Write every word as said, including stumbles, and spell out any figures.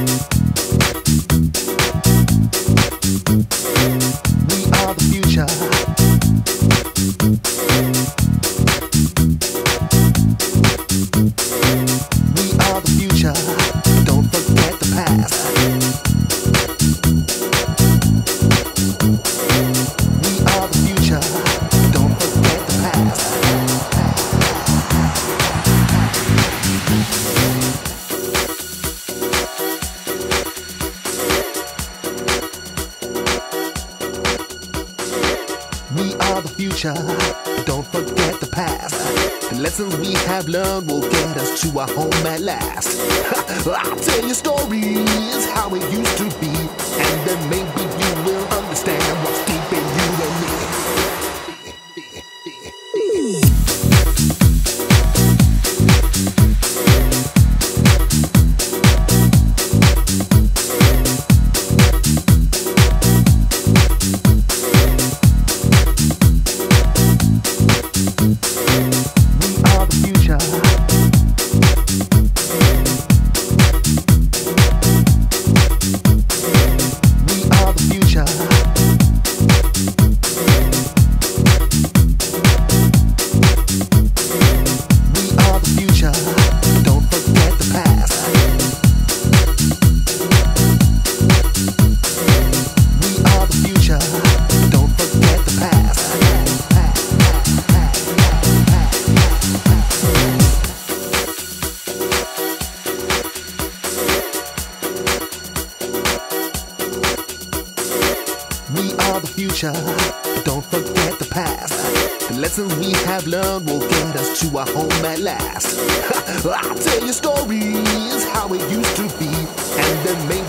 We are the future, don't forget the past. The lessons we have learned will get us to our home at last. I'll tell you stories, how it used to be, and then maybe you will understand what's deep in you and me. The future, don't forget the past. The lessons we have learned will get us to our home at last. I'll tell you stories, how it used to be, and then maybe